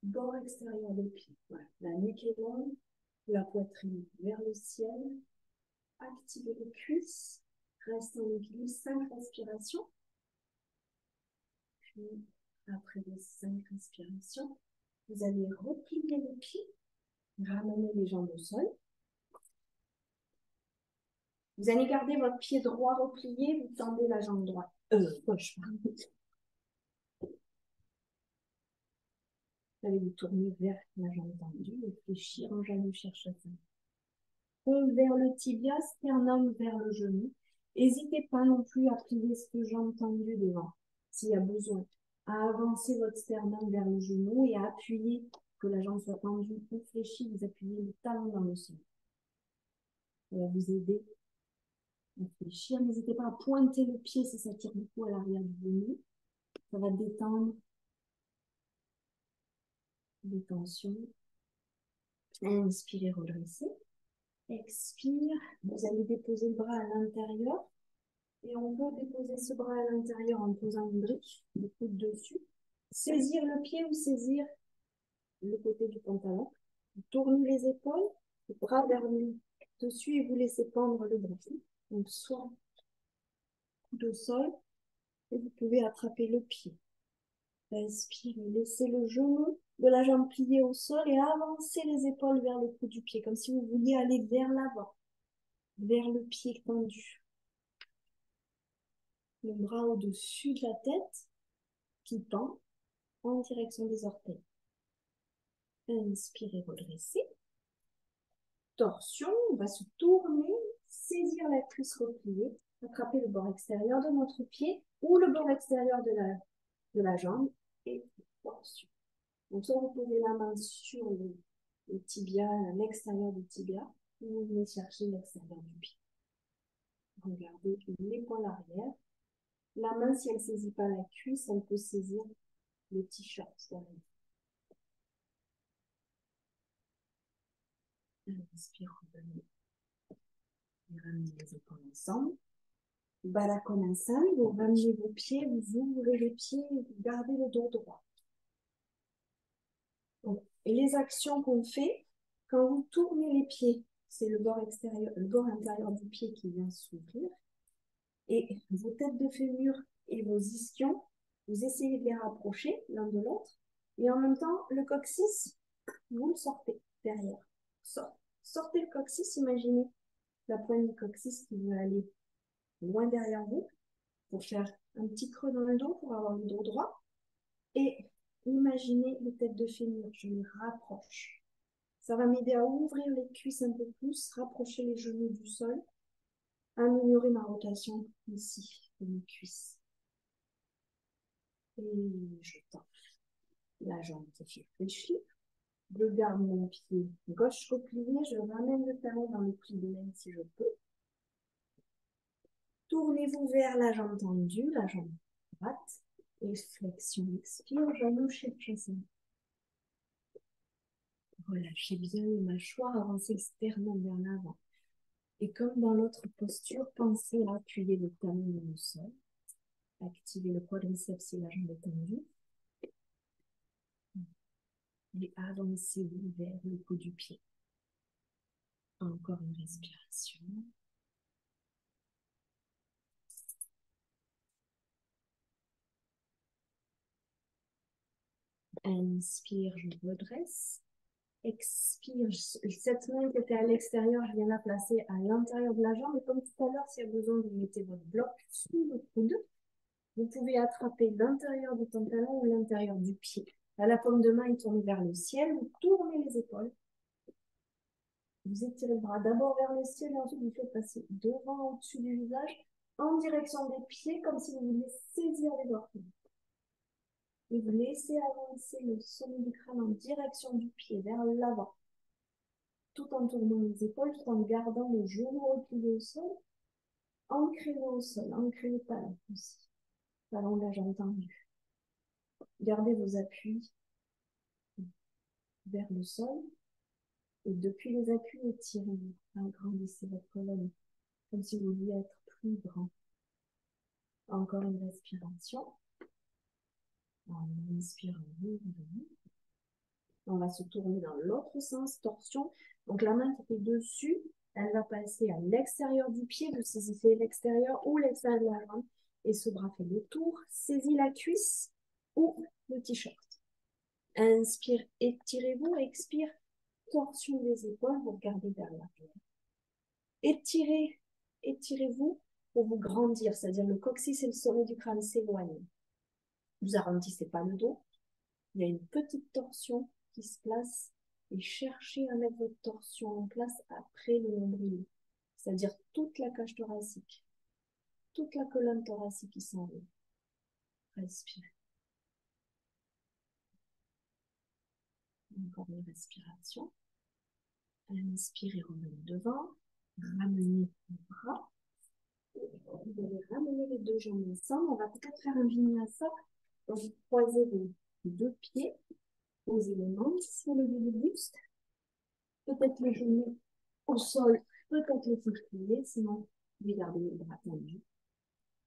bord extérieur des pieds. Voilà. La nuque est longue, la poitrine vers le ciel. Activez les cuisses, restez en équilibre, 5 respirations. Puis, après les 5 respirations, vous allez replier les pieds, ramener les jambes au sol. Vous allez garder votre pied droit replié, vous tendez la jambe droite. Gauche, pardon. Vous allez vous tourner vers la jambe tendue et fléchir en genou chercheur. Pont vers le tibia, sternum vers le genou. N'hésitez pas non plus à plier cette jambe tendue devant. S'il y a besoin, à avancer votre sternum vers le genou et à appuyer, que la jambe soit tendue ou fléchie, vous appuyez le talon dans le sol. Ça va vous aider à fléchir. N'hésitez pas à pointer le pied si ça tire beaucoup à l'arrière du genou. Ça va détendre les tensions. Inspirez, redressez. Expire, vous allez déposer le bras à l'intérieur. Et on peut déposer ce bras à l'intérieur en posant une brique, le coude dessus. Saisir le pied ou saisir le côté du pantalon. Vous tournez les épaules, le bras vers le dessus et vous laissez pendre le bras. Donc soit coude au sol, et vous pouvez attraper le pied. Inspirez, laissez le genou de la jambe pliée au sol et avancez les épaules vers le cou du pied, comme si vous vouliez aller vers l'avant, vers le pied tendu. Le bras au-dessus de la tête qui pend en direction des orteils. Inspirez, redressez. Torsion, on va se tourner, saisir la cuisse repliée, attraper le bord extérieur de notre pied ou le bord extérieur de la jambe et torsion. Donc soit vous posez la main sur le tibia, l'extérieur du tibia, ou vous venez chercher l'extérieur du pied. Regardez l'épaule arrière. La main, si elle ne saisit pas la cuisse, elle peut saisir le t-shirt. Inspire, revenez. Et ramenez les épaules ensemble. Baddha Konasana, vous ramenez vos pieds, vous ouvrez les pieds, vous gardez le dos droit. Donc, et les actions qu'on fait, quand vous tournez les pieds, c'est le bord extérieur, le bord intérieur du pied qui vient s'ouvrir. Et vos têtes de fémur et vos ischions, vous essayez de les rapprocher l'un de l'autre. Et en même temps, le coccyx, vous le sortez derrière. Sortez le coccyx, imaginez la pointe du coccyx qui veut aller loin derrière vous pour faire un petit creux dans le dos pour avoir le dos droit. Et imaginez les têtes de fémur, je les rapproche. Ça va m'aider à ouvrir les cuisses un peu plus, rapprocher les genoux du sol, améliorer ma rotation ici de mes cuisses. Et je tends la jambe qui fléchit. Je garde mon pied gauche replié, je ramène le talon dans le pli de même si je peux. Tournez-vous vers la jambe tendue, la jambe droite, et flexion, expire, genou chez le. Relâchez bien les mâchoires, avancez externement vers l'avant. Et comme dans l'autre posture, pensez à appuyer le talon dans le sol, activez le quadriceps si la jambe est tendue. Et avancez-vous vers le bout du pied. Encore une respiration. Inspire, je redresse. Expire, cette main qui était à l'extérieur, je viens la placer à l'intérieur de la jambe. Et comme tout à l'heure, s'il y a besoin, vous mettez votre bloc sous le coude. Vous pouvez attraper l'intérieur du pantalon ou l'intérieur du pied. Là, la paume de main est tournée vers le ciel. Vous tournez les épaules. Vous étirez le bras d'abord vers le ciel et ensuite vous faites passer devant, au-dessus du visage, en direction des pieds, comme si vous vouliez saisir les orteils. Et vous laissez avancer le sommet du crâne en direction du pied, vers l'avant. Tout en tournant les épaules, tout en gardant le genou replié au sol. Ancrez-le au sol, ancrez le talon aussi. Talon de la jambe tendue. Gardez vos appuis vers le sol. Et depuis les appuis, étirez-vous. Agrandissez votre colonne, comme si vous vouliez être plus grand. Encore une respiration. En inspirant, on va se tourner dans l'autre sens, torsion. Donc la main qui est dessus, elle va passer à l'extérieur du pied, vous saisissez l'extérieur ou l'extérieur de la jambe. Et ce bras fait le tour, saisis la cuisse ou le t-shirt. Inspire, étirez-vous, expire, torsion des épaules, vous regardez vers l'arrière. Étirez-vous pour vous grandir, c'est-à-dire le coccyx et le sommet du crâne s'éloignent. Vous arrondissez pas le dos, il y a une petite torsion qui se place et cherchez à mettre votre torsion en place après le nombril, c'est-à-dire toute la cage thoracique, toute la colonne thoracique qui s'enlève. Respirez. Encore une respiration. Inspirez, revenez devant, ramenez le bras. Vous allez ramener les deux jambes ensemble, on va peut-être faire un vinyasa. Vous croisez vos deux pieds, posez les mains sur le bout du buste, peut-être le genou au sol, peut-être le coude plié, sinon vous gardez les bras tendus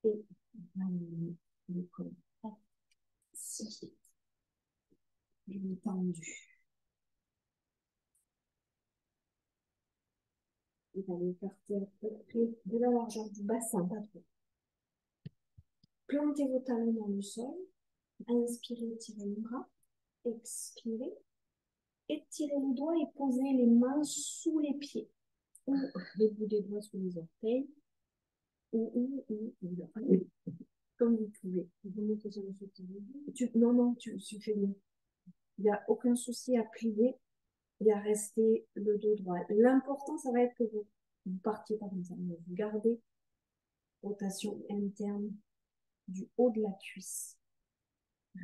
et ramenez le corps. Six, genou tendu. Vous allez écarter à peu près de la largeur du bassin, pas trop. Plantez vos talons dans le sol. Inspirez, tirez le bras. Expirez. Étirez les doigts et posez les mains sous les pieds. Ou les bouts des doigts sous les orteils. Ou. Comme vous pouvez. Vous mettez sur le soutien. Non, tu fais bien. Il n'y a aucun souci à plier. Il y a rester le dos droit. L'important, ça va être que vous partiez par comme ça. Vous gardez rotation interne du haut de la cuisse.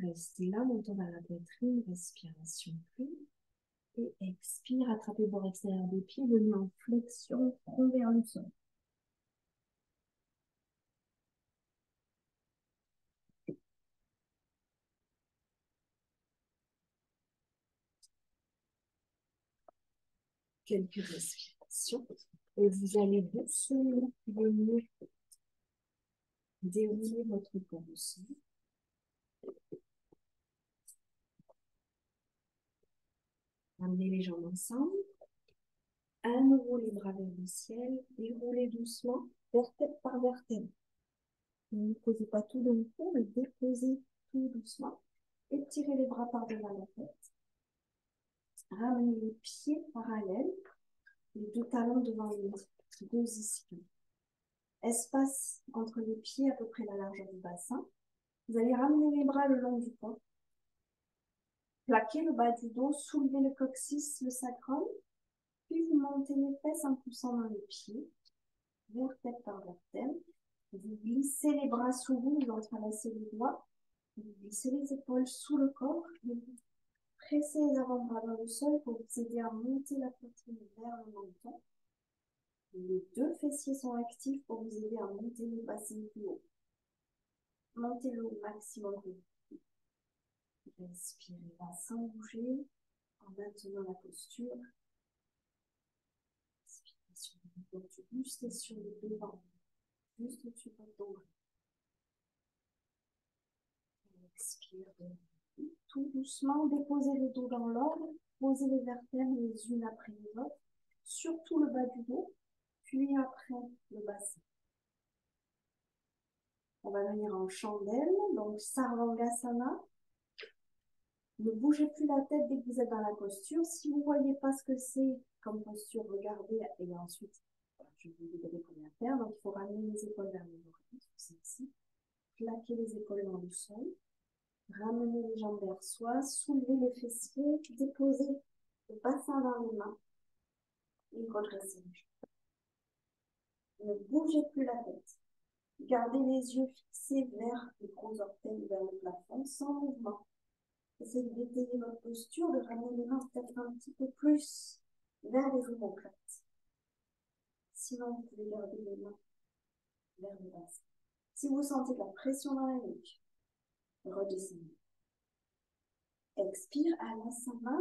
Restez là, montez vers la poitrine, respiration fluide. Et expire, attrapez le bord extérieur des pieds, venez en flexion, front vers le sol. Quelques respirations et vous allez doucement venir dérouler votre corps au sol. Amenez les jambes ensemble. À nouveau les bras vers le ciel et roulez doucement vertèbre par vertèbre. Ne posez pas tout d'un coup, mais déposez tout doucement. Étirez les bras par-delà la tête. Ramenez les pieds parallèles, les deux talons devant les deux ischions. Espace entre les pieds à peu près la largeur du bassin. Vous allez ramener les bras le long du corps. Plaquez le bas du dos, soulevez le coccyx, le sacrum. Puis vous montez les fesses en poussant dans les pieds, vertèbre par vertèbre. Vous glissez les bras sous vous, vous entrelacez les doigts. Vous glissez les épaules sous le corps. Pressez les avant-bras dans le sol pour vous aider à monter la poitrine vers le menton. Les deux fessiers sont actifs pour vous aider à monter le bassin plus haut. Montez le maximum. Respirez là sans bouger, en maintenant la posture. Respirez sur le dos du buste et sur le devant, juste au-dessus de l'ombre. Expirez. Tout doucement, déposez le dos dans l'ordre, posez les vertèbres les unes après les autres, surtout le bas du dos, puis après le bassin. On va venir en chandelle, donc Sarvangasana. Ne bougez plus la tête dès que vous êtes dans la posture. Si vous ne voyez pas ce que c'est comme posture, regardez et ensuite, je vais vous donner comment la faire. Donc il faut ramener les épaules vers les oreilles, c'est ici. Plaquer les épaules dans le sol. Ramenez les jambes vers soi, soulevez les fessiers, déposez le bassin dans les mains et redressez les jambes. Ne bougez plus la tête. Gardez les yeux fixés vers les gros orteils, vers le plafond, sans mouvement. Essayez d'étayer votre posture, de ramener les mains peut-être un petit peu plus vers les omoplates. Sinon, vous pouvez garder les mains vers le bassin. Si vous sentez de la pression dans la nuque, redescendez. Expire, Anasana.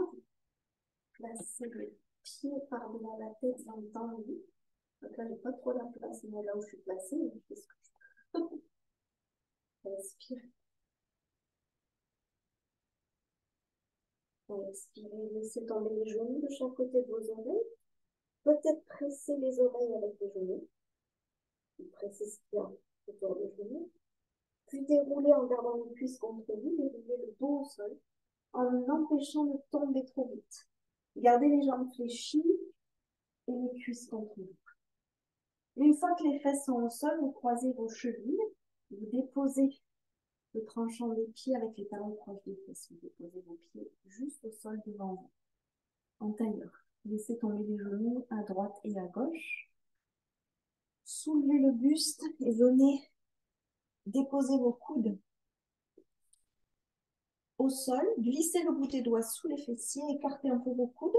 Placez le pied par-delà la tête dans le temps. Donc là, je n'ai pas trop la place, mais là où je suis placée, je fais ce que je peux. Expire. Expirez, laissez tomber les genoux de chaque côté de vos oreilles. Peut-être pressez les oreilles avec les genoux. Pressez ce qu'il y a autour des genoux. Puis déroulez en gardant les cuisses contre vous, déroulez le dos au sol, en empêchant de tomber trop vite. Gardez les jambes fléchies et les cuisses contre vous. Une fois que les fesses sont au sol, vous croisez vos chevilles, vous déposez le tranchant des pieds avec les talons proches des fesses, vous déposez vos pieds juste au sol devant vous, en tailleur. Laissez tomber les genoux à droite et à gauche. Soulevez le buste et venez déposez vos coudes au sol, glissez le bout des doigts sous les fessiers, écartez un peu vos coudes,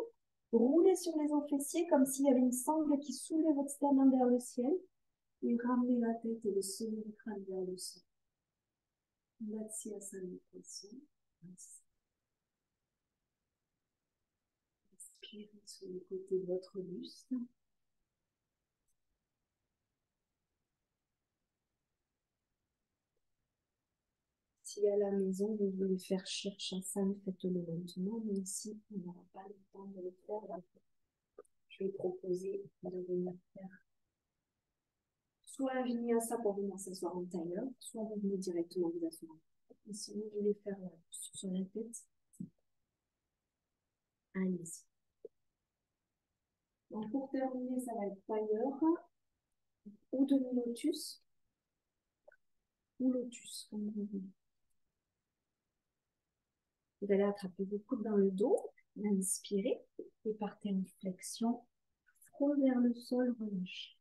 roulez sur les os fessiers comme s'il y avait une sangle qui soulevait votre sternum vers le ciel et ramenez la tête et le sommet du crâne vers le sol. Matsyasana poisson. Inspirez sur les côtés de votre buste. Si à la maison vous voulez faire Shanti, faites-le lentement, mais ici on n'aura pas le temps de le faire. Là, je vais proposer de venir faire soit un vinyasa pour venir s'asseoir en tailleur, soit vous venez directement vous asseoir. Et sinon, je vais faire sur la tête. Allez-y. Donc pour terminer, ça va être tailleur ou demi-lotus ou lotus, comme vous voulez. Vous allez attraper vos coudes dans le dos, inspirez et partez en flexion, front vers le sol, relâchez.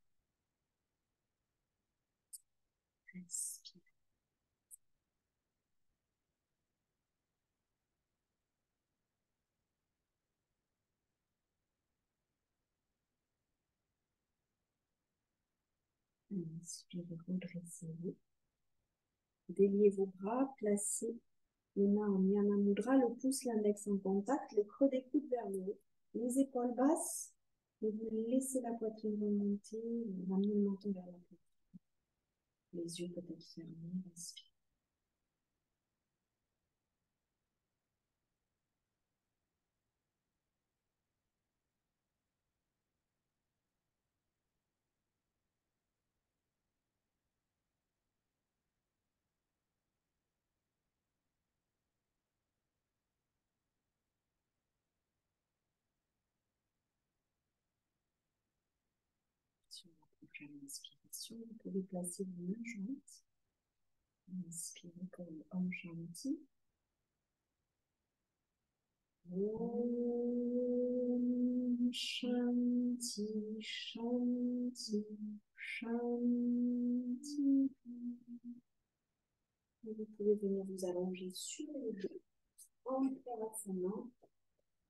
Inspirez. Inspirez, redressez-vous. Déliez vos bras, placez les mains en Yana mudra, le pouce, l'index en contact, le creux des coudes vers le haut, les épaules basses, et vous laissez la poitrine remonter, vous ramenez le menton vers la poitrine. Les yeux peut-être fermés, inspirez. Inspiration, vous pouvez placer vos mains jointes. Inspirez comme Om Shanti. Om Shanti, Shanti, Shanti. Et vous pouvez venir vous allonger sur les deux en Virasana.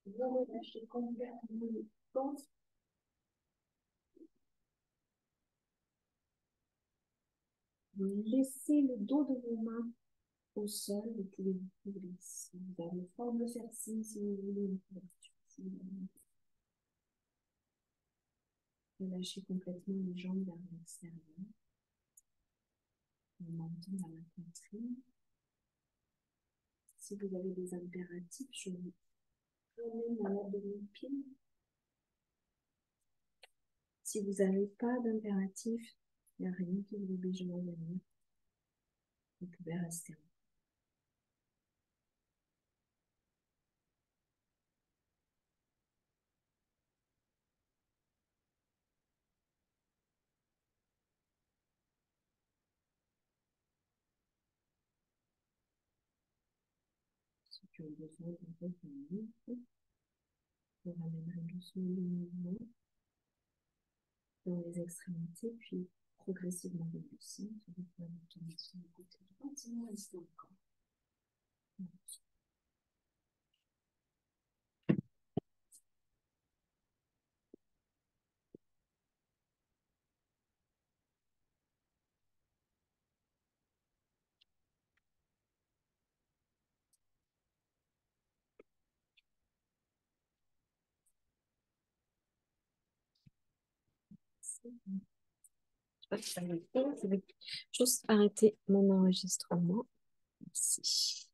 Vous relâchez complètement les corps. Laissez le dos de vos mains au sol, vous pouvez vous couvrir. Vous avez forme de cercine si vous voulez une couverture. Relâchez complètement les jambes vers l'extérieur. Le menton vers la poitrine. Si vous avez des impératifs, je vous ramène à l'abdomen. Si vous n'avez pas d'impératif, il n'y a rien qui vous oblige à revenir. Vous pouvez rester. Si tu as besoin de revenir, vous ramènerez doucement le mouvement dans les extrémités, puis progressivement vers le centre, vous pouvez vous tourner sur le côté droit, sinon restez encore. Je vais juste arrêter mon enregistrement. Merci.